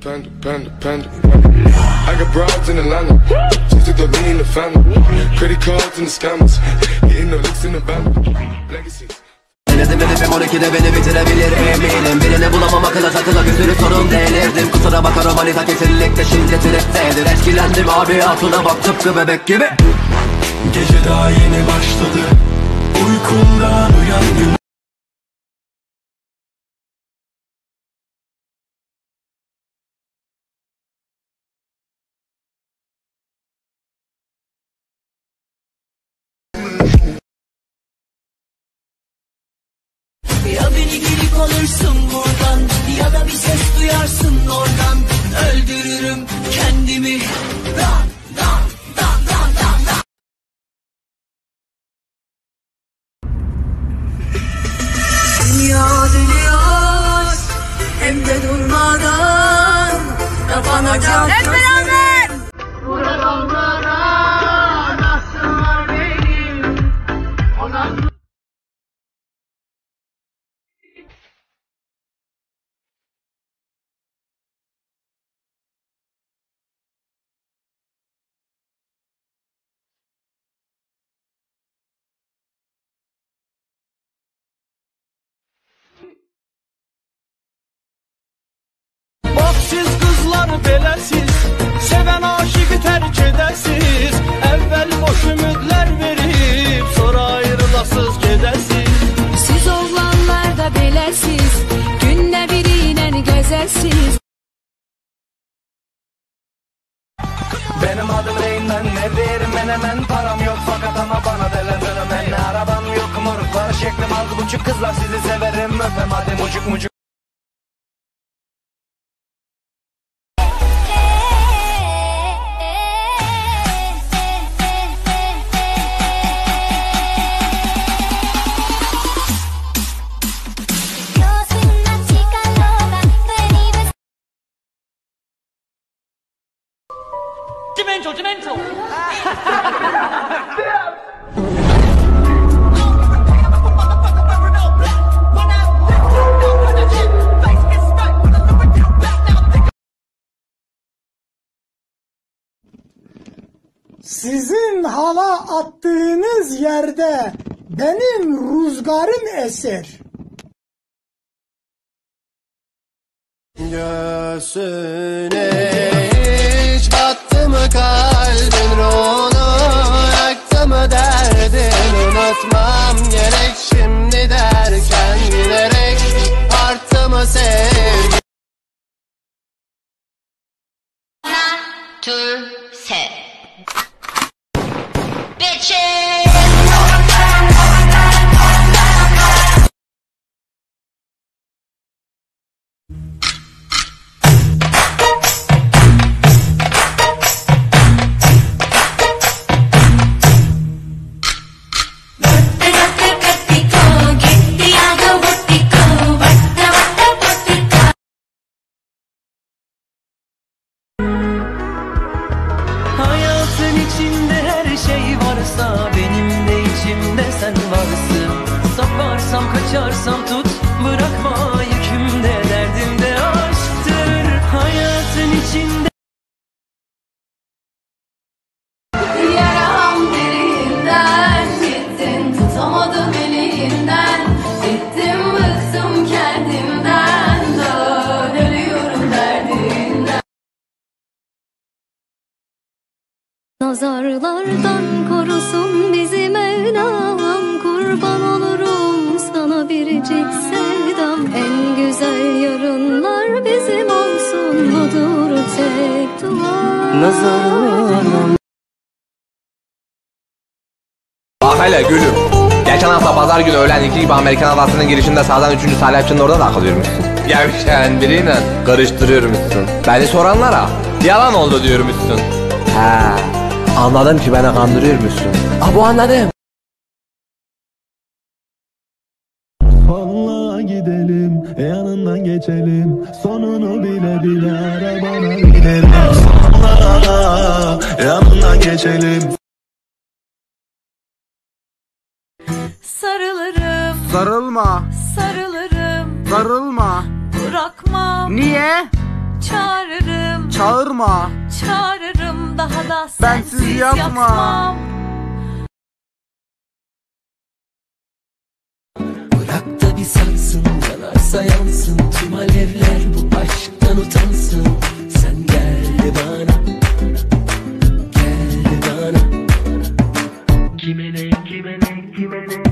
Panda. I got broads in Atlanta, just took the lean in the family. Credit cards in the scammers, getting the looks in the banner. Legacies. Denizlemedim 12'de beni bitirebilir eminim. Birini bulamam akıla takıla bir sürü sorun delirdim. Kusura bakma romanita kesinlikle şiddeti reddedir. Eskilendim abi hatuna bak tıpkı bebek gibi. Gece daha yeni başladı, uykumdan uyandım. Ya beni geri alırsın buradan, ya da bir ses duyarsın oradan. Öldürürüm kendimi. Da. Dünya dönüyor, hem de durmadan. Kafana can kasın. Buradan siz kızlar belersiz, seven aşığı terk edersiz. Evvel boş ümitler verip sonra ayrılasız gidersiz. Siz oğlanlar da belersiz, günde biriyle gezersiz. Benim adım Reynmen, ne derim ben hemen. Param yok fakat ama bana derler dönemen. Arabam yok moruklar, şeklim az buçuk. Kızlar sizi severim öpem hadi mucuk mucuk. Demento. Sizin hala attığınız yerde benim rüzgarım eser. Göğsüne battı mı kalbin onu, yaktı mı derdin? Unutmam gerek şimdi derken bilerek arttı mı sevgi? Kaçarsam tut, bırakma yükümde, derdim de aşktır hayatın içinde. Yaram derinden, gittin tutamadım elinden. Gittim bıktım kendimden, dön ölüyorum derdinden. Nazarlardan korusun bizi Mevlam, kurban olurum sana biricik sevdam. En güzel yarınlar bizim olsun, budur tek duam. Nazarım. Bak hele gülüm, geçen hafta pazar günü öğlen 2 gibi Amerikan havasının girişinde sağdan 3. salepçinin orada takılıyormuşsun. Gevşen biriyle karıştırıyormuşsun. Beni soranlara yalan oldu diyormuşsun. He, anladım ki beni kandırıyormuşsun. Ah, bu anladım. Vallahi gidelim, yanından geçelim, sonunu bile bile arabana gidelim. Vallahi yanından geçelim. Sarılırım. Sarılma. Sarılırım. Sarılma. Bırakma. Niye? Çağırırım. Çağırma. Çağırırım, daha da sensiz yapmam. Bırak da bir sansın, yanarsa yansın, tüm alevler bu aşktan utansın. Sen gel de bana, gel de bana. Kime ne, kime ne, kime ne?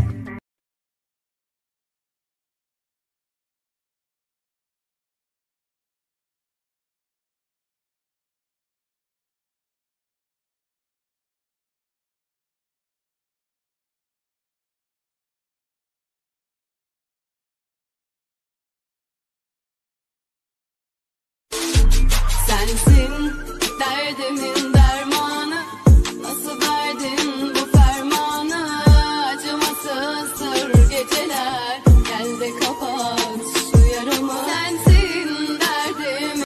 Sensin derdimin dermanı, nasıl verdin bu fermanı? Acımasızdır geceler, gel de kapat şu yaramı. Sensin derdim.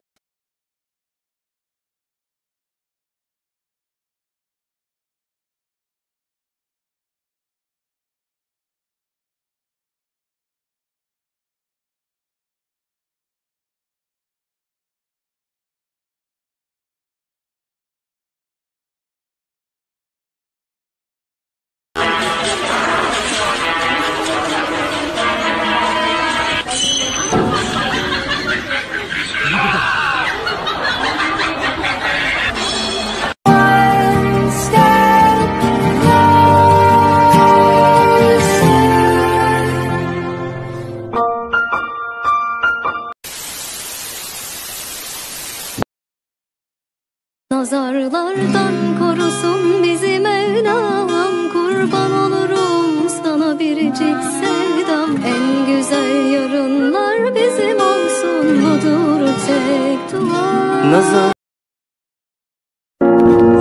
Nazarlardan korusun bizi Mevlam, kurban olurum sana biricik sevdam. En güzel yarınlar bizim olsun, budur tek dua.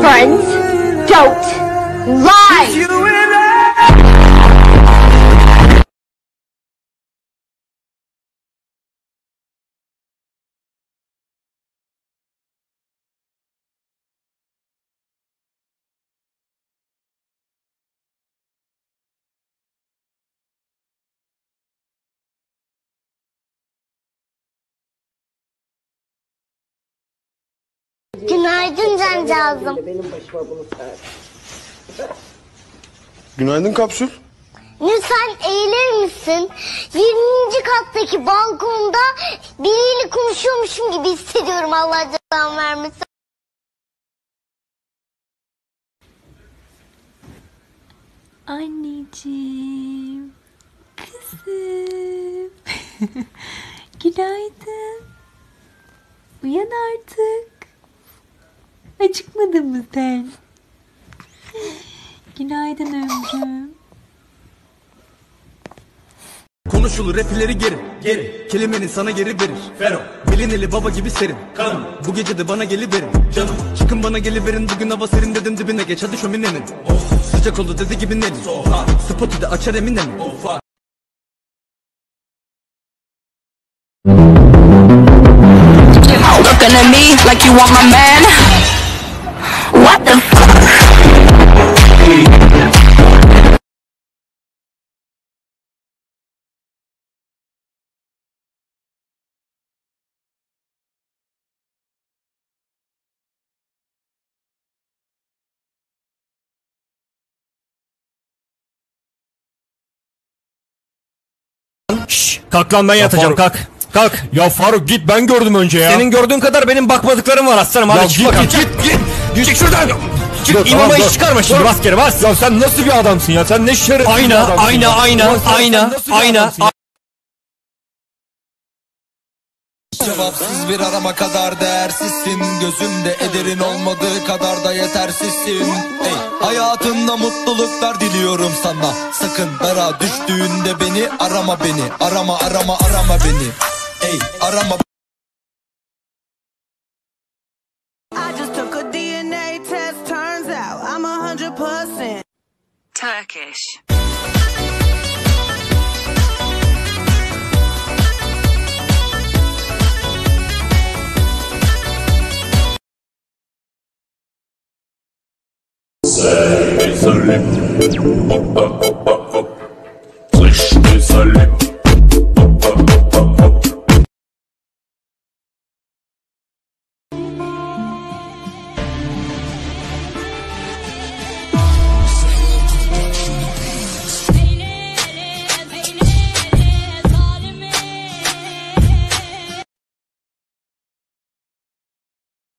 Friends don't lie. Günaydın cancağızım. Benim başıma bunu sardı. Günaydın kapsül. Lütfen eğilir misin? 20. kattaki balkonda biriyle konuşuyormuşum gibi hissediyorum. Allah cezanı vermesin. Anneciğim, kızım. Günaydın. Uyan artık. Acıkmadın mı sen? Günaydın ömrüm. Konuşulur repileri geri, geri. Kelimenin sana geri verir. Fero. Bilineli baba gibi serin. Kanım. Bu gece de bana geliverin. Canım. Çıkın bana geliverin. Bugün hava serin dedim, dibine geç hadi şöminenin. Oh. Sıcak oldu dedi gibi neli. Soha. Spotu da açar eminim. Oha. Looking at me like you want my man. What the fuck? Şşş, kalk lan, ben yatacağım, kalk. Kalk. Ya Faruk git, ben gördüm önce ya. Senin gördüğün kadar benim bakmadıklarım var aslanım. Ya git. Çık şuradan. Çık, dur, imama iş çıkarma şimdi, bas geri bas. Ya sen nasıl bir adamsın ya, sen ne şerefsiz bir adamsın. Ayna. Cevapsız bir arama kadar değersizsin. Gözümde ederin olmadığı kadar da yetersizsin. Hey, hayatında mutluluklar diliyorum sana. Sakın dara düştüğünde beni arama, beni arama beni. Hey, arama. I just took a DNA test, turns out I'm 100% Turkish. Say,